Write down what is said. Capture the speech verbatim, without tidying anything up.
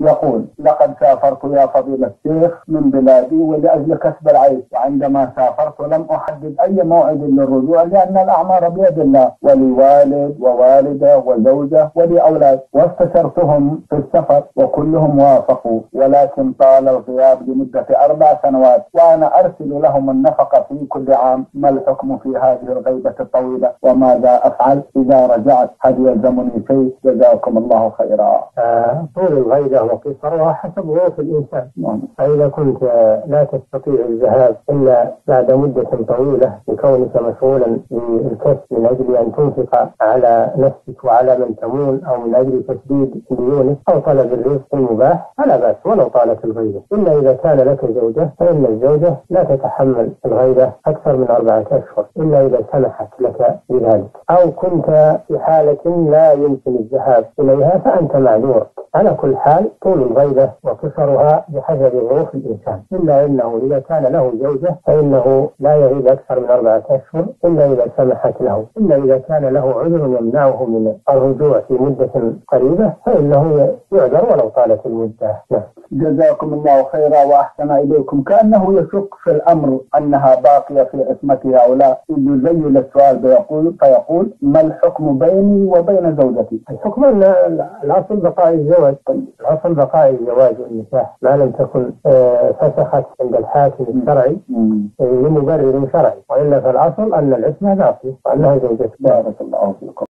يقول: لقد سافرت يا فضيلة الشيخ من بلادي ولأجل كسب العيش، وعندما سافرت لم أحدد أي موعد للرجوع لأن الأعمار بيد الله، ولي والد ووالدة وزوجة ولي أولاد، واستشرتهم في السفر وكلهم وافقوا، ولكن طال الغياب لمدة أربع سنوات وأنا أرسل لهم النفقة في كل عام. ما الحكم في هذه الغيبة الطويلة وماذا أفعل إذا رجعت؟ هل يلزمني شيء؟ جزاكم الله خيرا. آه، طول الغيبة وقصرها حسب ظروف الإنسان، فإذا كنت لا تستطيع الذهاب إلا بعد مدة طويلة لكونك مشغولا بالكسب من أجل أن تنفق على نفسك وعلى من تمون أو من أجل تسديد ديونك أو طلب الرزق المباح، فلا بأس ولو طالت الغيبة، إلا إذا كان لك زوجة فإن الزوجة لا تتحمل الغيبة أكثر من أربعة أشهر إلا إذا سمحت لك بذلك، أو كنت في حالة لا يمكن الذهاب إليها فأنت معذور. على كل حال طول الغيبة وقصرها بحسب ظروف الإنسان، إلا أنه إذا كان له زوجة فإنه لا يغيب أكثر من أربعة أشهر إلا إذا سمحت له، إلا إذا كان له عذر يمنعه من الرجوع في مدة قريبة فإنه يعذر ولو طالت المدة. جزاكم الله خيرا وأحسن إليكم. كأنه يشك في الأمر أنها باقية في عصمتها أو لا، إذ يزيل السؤال بيقول فيقول: ما الحكم بيني وبين زوجتي؟ الحكم أن الأصل بقاء الزواج، الأصل بقاء الزواج والنكاح ما لم تكن فسخت عند الحاكم الشرعي لمبرر شرعي، وإلا فالأصل أن العصمة باقية وأنها زوجتك. بارك الله فيكم.